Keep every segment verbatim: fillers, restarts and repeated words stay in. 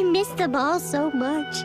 I miss them all so much.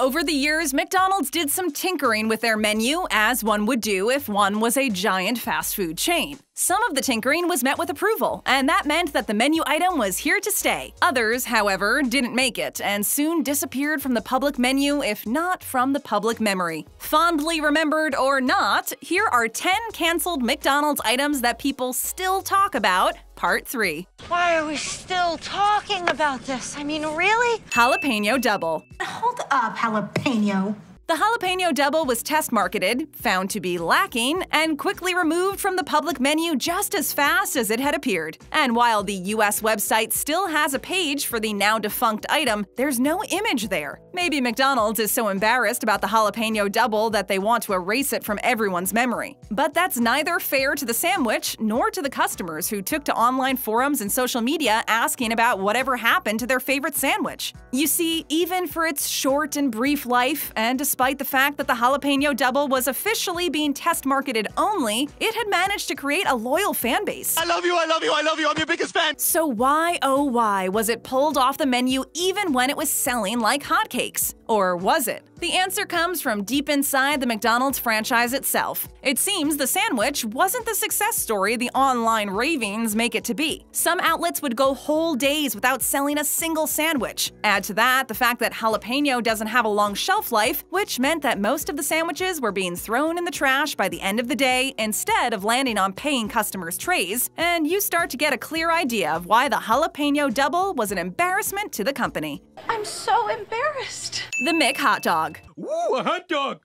Over the years, McDonald's did some tinkering with their menu, as one would do if one was a giant fast food chain. Some of the tinkering was met with approval, and that meant that the menu item was here to stay. Others, however, didn't make it and soon disappeared from the public menu, if not from the public memory. Fondly remembered or not, here are ten canceled McDonald's items that people still talk about. Part three. Why are we still talking about this? I mean, really? Jalapeno Double. Hold up, jalapeno. The jalapeno double was test marketed, found to be lacking, and quickly removed from the public menu just as fast as it had appeared. And while the U S website still has a page for the now-defunct item, there's no image there. Maybe McDonald's is so embarrassed about the jalapeno double that they want to erase it from everyone's memory. But that's neither fair to the sandwich nor to the customers who took to online forums and social media asking about whatever happened to their favorite sandwich. You see, even for its short and brief life, and despite the fact that the jalapeno double was officially being test marketed only, it had managed to create a loyal fan base. I love you, I love you, I love you, I'm your biggest fan! So why, oh why, was it pulled off the menu even when it was selling like hotcakes? Or was it? The answer comes from deep inside the McDonald's franchise itself. It seems the sandwich wasn't the success story the online ravings make it to be. Some outlets would go whole days without selling a single sandwich. Add to that the fact that jalapeno doesn't have a long shelf life, which meant that most of the sandwiches were being thrown in the trash by the end of the day instead of landing on paying customers' trays, and you start to get a clear idea of why the jalapeno double was an embarrassment to the company. I'm so embarrassed. The McHotdog. Ooh, a hot dog!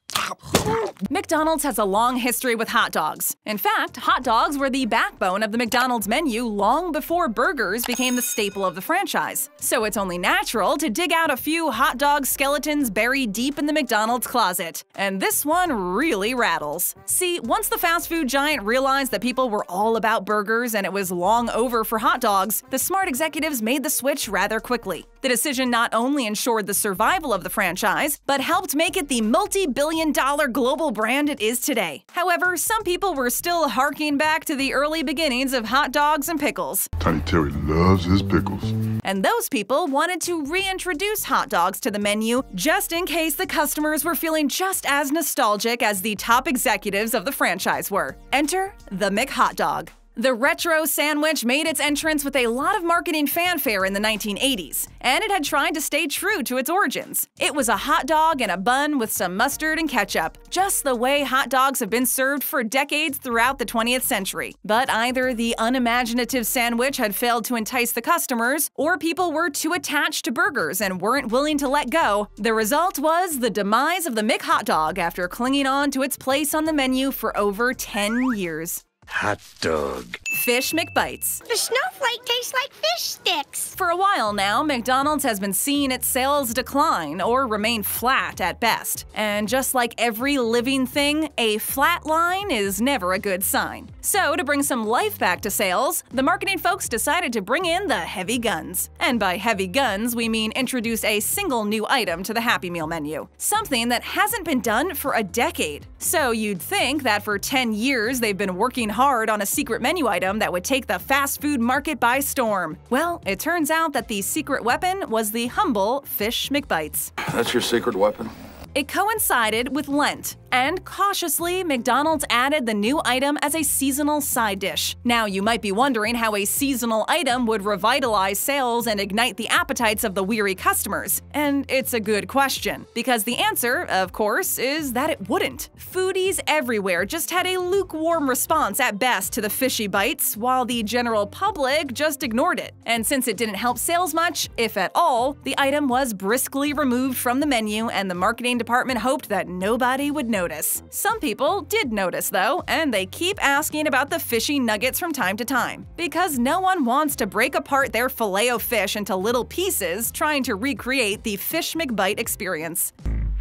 McDonald's has a long history with hot dogs. In fact, hot dogs were the backbone of the McDonald's menu long before burgers became the staple of the franchise. So it's only natural to dig out a few hot dog skeletons buried deep in the McDonald's closet. And this one really rattles. See, once the fast food giant realized that people were all about burgers and it was long over for hot dogs, the smart executives made the switch rather quickly. The decision not only ensured the survival of the franchise, but helped make it the multi-billion dollar global brand it is today. However, some people were still harking back to the early beginnings of hot dogs and pickles. Tiny Terry loves his pickles. And those people wanted to reintroduce hot dogs to the menu just in case the customers were feeling just as nostalgic as the top executives of the franchise were. Enter the McHotdog. The retro sandwich made its entrance with a lot of marketing fanfare in the nineteen eighties, and it had tried to stay true to its origins. It was a hot dog in a bun with some mustard and ketchup, just the way hot dogs have been served for decades throughout the twentieth century. But either the unimaginative sandwich had failed to entice the customers, or people were too attached to burgers and weren't willing to let go. The result was the demise of the McHotdog after clinging on to its place on the menu for over ten years. Hot dog. Fish McBites. The snowflake tastes like fish sticks. For a while now, McDonald's has been seeing its sales decline or remain flat at best. And just like every living thing, a flat line is never a good sign. So to bring some life back to sales, the marketing folks decided to bring in the heavy guns. And by heavy guns, we mean introduce a single new item to the Happy Meal menu, something that hasn't been done for a decade. So you'd think that for ten years they've been working hard hard on a secret menu item that would take the fast food market by storm. Well, it turns out that the secret weapon was the humble Fish McBites. That's your secret weapon? It coincided with Lent, and cautiously, McDonald's added the new item as a seasonal side dish. Now, you might be wondering how a seasonal item would revitalize sales and ignite the appetites of the weary customers. And it's a good question, because the answer, of course, is that it wouldn't. Foodies everywhere just had a lukewarm response at best to the fishy bites, while the general public just ignored it. And since it didn't help sales much, if at all, the item was briskly removed from the menu, and the marketing department hoped that nobody would notice. Some people did notice, though, and they keep asking about the fishy nuggets from time to time. Because no one wants to break apart their Filet-O-Fish into little pieces trying to recreate the Fish McBite experience.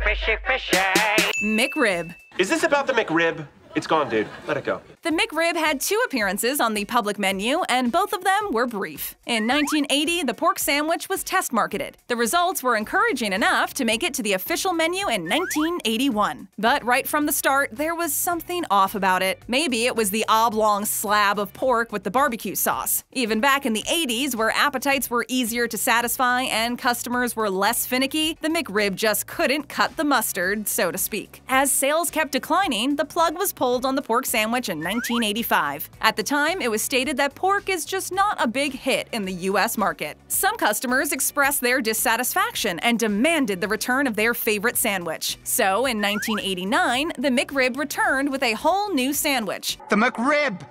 Fishy, fishy. McRib. Is this about the McRib? It's gone, dude. Let it go. The McRib had two appearances on the public menu, and both of them were brief. In nineteen eighty, the pork sandwich was test marketed. The results were encouraging enough to make it to the official menu in nineteen eighty-one. But right from the start, there was something off about it. Maybe it was the oblong slab of pork with the barbecue sauce. Even back in the eighties, where appetites were easier to satisfy and customers were less finicky, the McRib just couldn't cut the mustard, so to speak. As sales kept declining, the plug was pulled on the pork sandwich in nineteen eighty-five. At the time, it was stated that pork is just not a big hit in the U S market. Some customers expressed their dissatisfaction and demanded the return of their favorite sandwich. So in nineteen eighty-nine, the McRib returned with a whole new sandwich. The McRib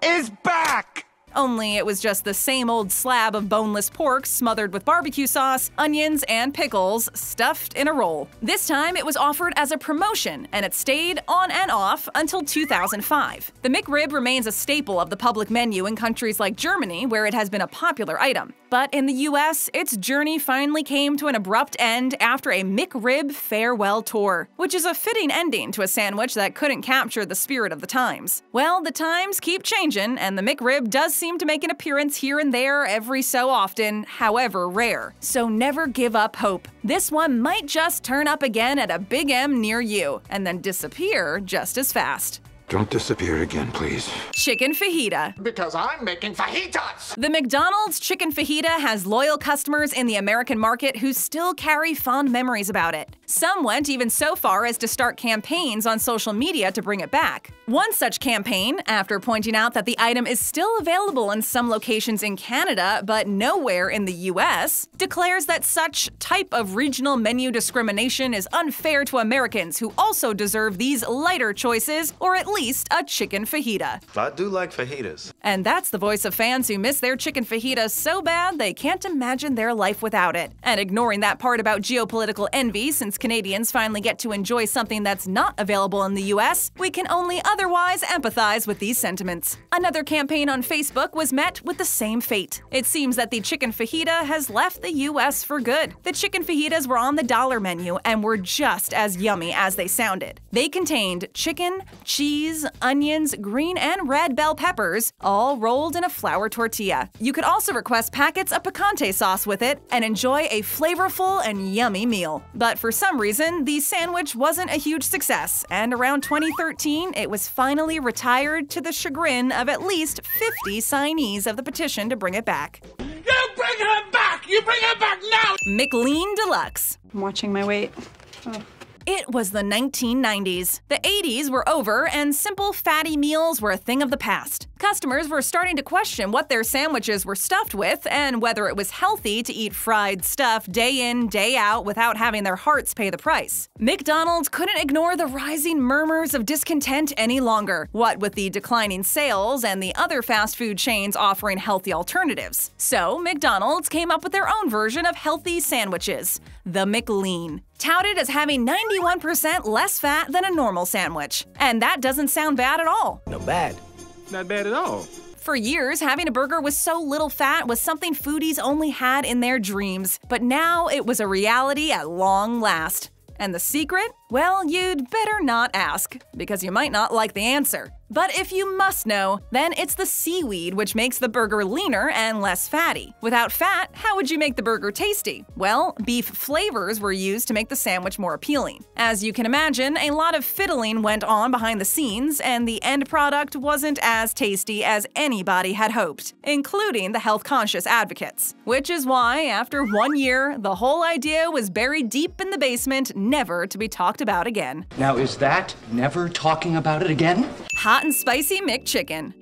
is back! Only it was just the same old slab of boneless pork smothered with barbecue sauce, onions, and pickles, stuffed in a roll. This time it was offered as a promotion, and it stayed on and off until two thousand five. The McRib remains a staple of the public menu in countries like Germany, where it has been a popular item. But in the U S, its journey finally came to an abrupt end after a McRib farewell tour, which is a fitting ending to a sandwich that couldn't capture the spirit of the times. Well, the times keep changing, and the McRib does seem to make an appearance here and there every so often, however rare. So never give up hope. This one might just turn up again at a Big M near you, and then disappear just as fast. Don't disappear again, please. Chicken fajita. Because I'm making fajitas! The McDonald's chicken fajita has loyal customers in the American market who still carry fond memories about it. Some went even so far as to start campaigns on social media to bring it back. One such campaign, after pointing out that the item is still available in some locations in Canada but nowhere in the U S, declares that such type of regional menu discrimination is unfair to Americans who also deserve these lighter choices, or at least a chicken fajita. I do like fajitas. And that's the voice of fans who miss their chicken fajita so bad they can't imagine their life without it. And ignoring that part about geopolitical envy, since Canadians finally get to enjoy something that's not available in the U S, we can only otherwise empathize with these sentiments. Another campaign on Facebook was met with the same fate. It seems that the chicken fajita has left the U S for good. The chicken fajitas were on the dollar menu and were just as yummy as they sounded. They contained chicken, cheese, onions, green and red bell peppers, all rolled in a flour tortilla. You could also request packets of picante sauce with it and enjoy a flavorful and yummy meal. But for some reason, the sandwich wasn't a huge success, and around twenty thirteen, it was finally retired to the chagrin of at least fifty signees of the petition to bring it back. You bring her back! You bring her back now! McLean Deluxe. I'm watching my weight. Oh. It was the nineteen nineties. The eighties were over, and simple, fatty meals were a thing of the past. Customers were starting to question what their sandwiches were stuffed with and whether it was healthy to eat fried stuff day in, day out without having their hearts pay the price. McDonald's couldn't ignore the rising murmurs of discontent any longer, what with the declining sales and the other fast food chains offering healthy alternatives. So McDonald's came up with their own version of healthy sandwiches, the McLean. Touted as having ninety-one percent less fat than a normal sandwich. And that doesn't sound bad at all. Not bad. Not bad at all. For years, having a burger with so little fat was something foodies only had in their dreams. But now it was a reality at long last. And the secret? Well, you'd better not ask, because you might not like the answer. But if you must know, then it's the seaweed which makes the burger leaner and less fatty. Without fat, how would you make the burger tasty? Well, beef flavors were used to make the sandwich more appealing. As you can imagine, a lot of fiddling went on behind the scenes, and the end product wasn't as tasty as anybody had hoped, including the health-conscious advocates. Which is why, after one year, the whole idea was buried deep in the basement, never to be talked about again. Now is that never talking about it again? Hot and Spicy McChicken.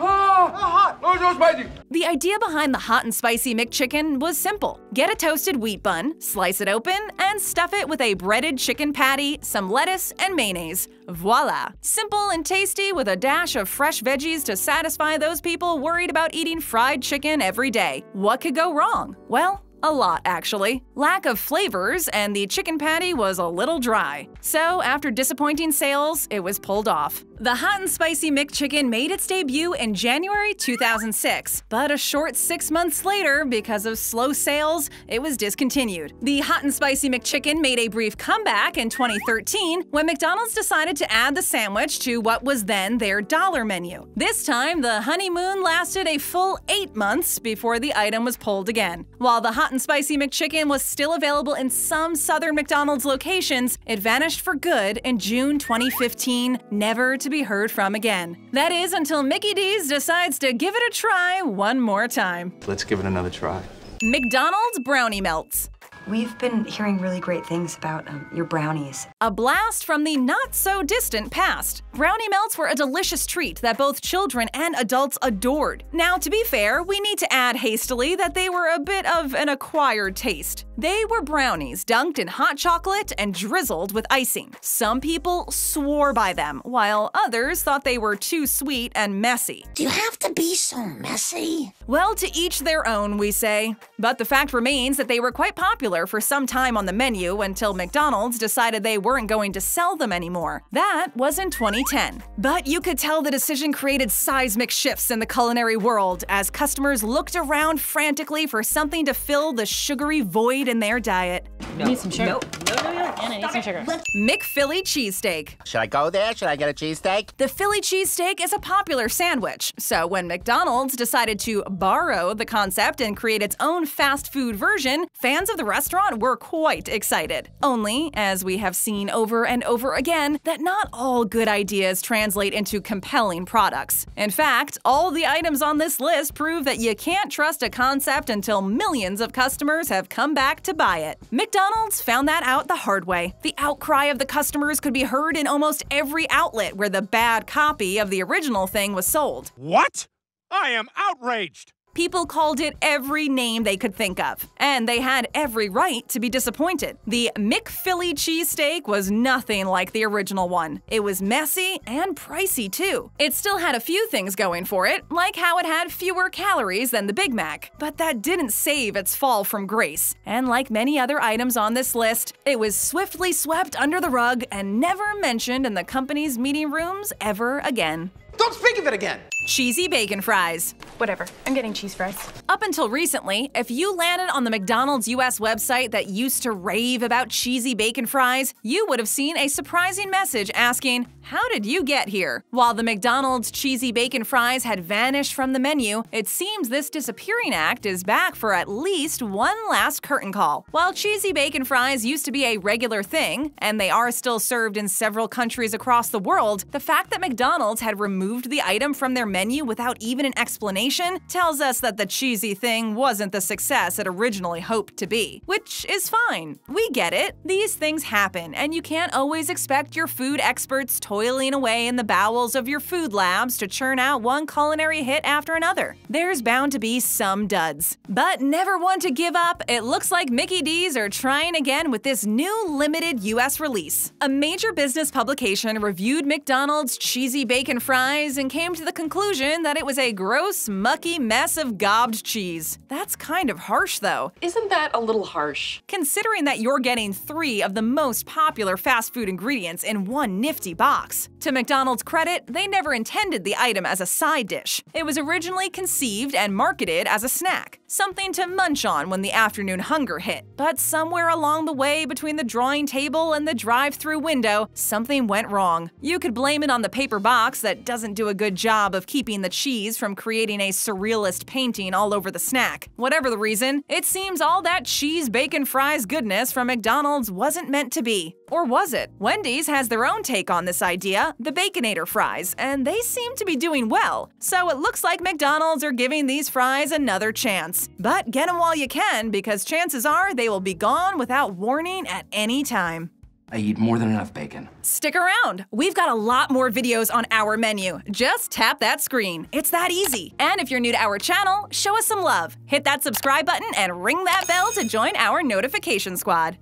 Oh, hot. Oh, so spicy. The idea behind the Hot and Spicy McChicken was simple. Get a toasted wheat bun, slice it open, and stuff it with a breaded chicken patty, some lettuce, and mayonnaise. Voila! Simple and tasty with a dash of fresh veggies to satisfy those people worried about eating fried chicken every day. What could go wrong? Well, a lot, actually. Lack of flavors, and the chicken patty was a little dry. So, after disappointing sales, it was pulled off. The Hot and Spicy McChicken made its debut in January two thousand six, but a short six months later, because of slow sales, it was discontinued. The Hot and Spicy McChicken made a brief comeback in twenty thirteen when McDonald's decided to add the sandwich to what was then their dollar menu. This time, the honeymoon lasted a full eight months before the item was pulled again. While the Hot and Spicy McChicken was still available in some southern McDonald's locations, it vanished for good in June twenty fifteen, never to to be heard from again. That is until Mickey D's decides to give it a try one more time. Let's give it another try. McDonald's brownie melts. We've been hearing really great things about um, your brownies. A blast from the not-so-distant past. Brownie melts were a delicious treat that both children and adults adored. Now, to be fair, we need to add hastily that they were a bit of an acquired taste. They were brownies dunked in hot chocolate and drizzled with icing. Some people swore by them, while others thought they were too sweet and messy. Do you have to be so messy? Well, to each their own, we say. But the fact remains that they were quite popular for some time on the menu until McDonald's decided they weren't going to sell them anymore. That was in twenty ten. But you could tell the decision created seismic shifts in the culinary world as customers looked around frantically for something to fill the sugary void in their diet. No. Need some sugar. Nope. No, no, no. Anna, need some sugar. McPhilly cheesesteak. Should I go there? Should I get a cheesesteak? The Philly cheesesteak is a popular sandwich, so when McDonald's decided to borrow the concept and create its own fast food version, fans of the restaurant were quite excited. Only, as we have seen over and over again, that not all good ideas translate into compelling products. In fact, all the items on this list prove that you can't trust a concept until millions of customers have come back to buy it. McDonald's found that out the hard way. The outcry of the customers could be heard in almost every outlet where the bad copy of the original thing was sold. What? I am outraged! People called it every name they could think of, and they had every right to be disappointed. The McPhilly cheesesteak was nothing like the original one. It was messy and pricey, too. It still had a few things going for it, like how it had fewer calories than the Big Mac, but that didn't save its fall from grace. And like many other items on this list, it was swiftly swept under the rug and never mentioned in the company's meeting rooms ever again. Don't speak of it again! Cheesy bacon fries. Whatever, I'm getting cheese fries. Up until recently, if you landed on the McDonald's U S website that used to rave about cheesy bacon fries, you would have seen a surprising message asking, "How did you get here?" While the McDonald's cheesy bacon fries had vanished from the menu, it seems this disappearing act is back for at least one last curtain call. While cheesy bacon fries used to be a regular thing, and they are still served in several countries across the world, the fact that McDonald's had removed Removed the item from their menu without even an explanation tells us that the cheesy thing wasn't the success it originally hoped to be. Which is fine. We get it. These things happen, and you can't always expect your food experts toiling away in the bowels of your food labs to churn out one culinary hit after another. There's bound to be some duds. But never one to give up, it looks like Mickey D's are trying again with this new limited U S release. A major business publication reviewed McDonald's cheesy bacon fries and came to the conclusion that it was a gross, mucky mess of gobbed cheese. That's kind of harsh, though. Isn't that a little harsh? Considering that you're getting three of the most popular fast food ingredients in one nifty box. To McDonald's credit, they never intended the item as a side dish. It was originally conceived and marketed as a snack, something to munch on when the afternoon hunger hit. But somewhere along the way between the drawing table and the drive-through window, something went wrong. You could blame it on the paper box that doesn't doesn't do a good job of keeping the cheese from creating a surrealist painting all over the snack. Whatever the reason, it seems all that cheese, bacon, fries goodness from McDonald's wasn't meant to be. Or was it? Wendy's has their own take on this idea, the Baconator fries, and they seem to be doing well. So it looks like McDonald's are giving these fries another chance. But get them while you can, because chances are they will be gone without warning at any time. I eat more than enough bacon. Stick around! We've got a lot more videos on our menu. Just tap that screen. It's that easy. And if you're new to our channel, show us some love. Hit that subscribe button and ring that bell to join our notification squad.